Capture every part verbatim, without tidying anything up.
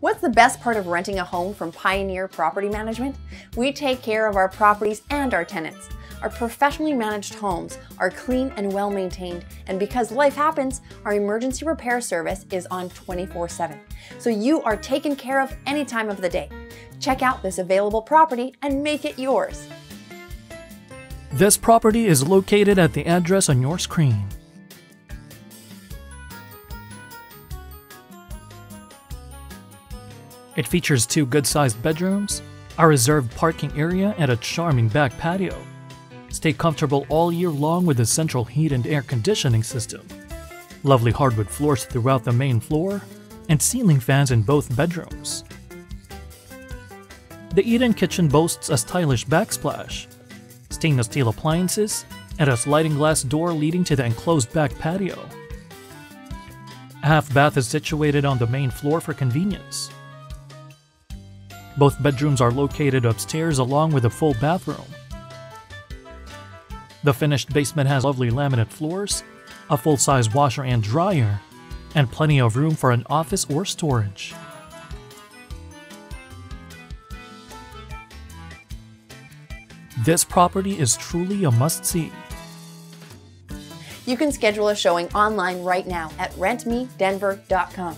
What's the best part of renting a home from Pioneer Property Management? We take care of our properties and our tenants. Our professionally managed homes are clean and well maintained, and because life happens, our emergency repair service is on twenty-four seven. So you are taken care of any time of the day. Check out this available property and make it yours. This property is located at the address on your screen. It features two good-sized bedrooms, a reserved parking area, and a charming back patio. Stay comfortable all year long with the central heat and air conditioning system, lovely hardwood floors throughout the main floor, and ceiling fans in both bedrooms. The eat-in kitchen boasts a stylish backsplash, stainless steel appliances, and a sliding glass door leading to the enclosed back patio. A half bath is situated on the main floor for convenience. Both bedrooms are located upstairs along with a full bathroom. The finished basement has lovely laminate floors, a full-size washer and dryer, and plenty of room for an office or storage. This property is truly a must-see. You can schedule a showing online right now at rent me denver dot com.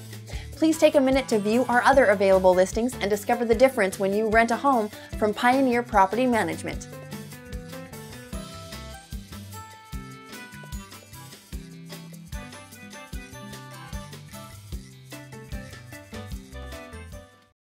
Please take a minute to view our other available listings and discover the difference when you rent a home from Pioneer Property Management.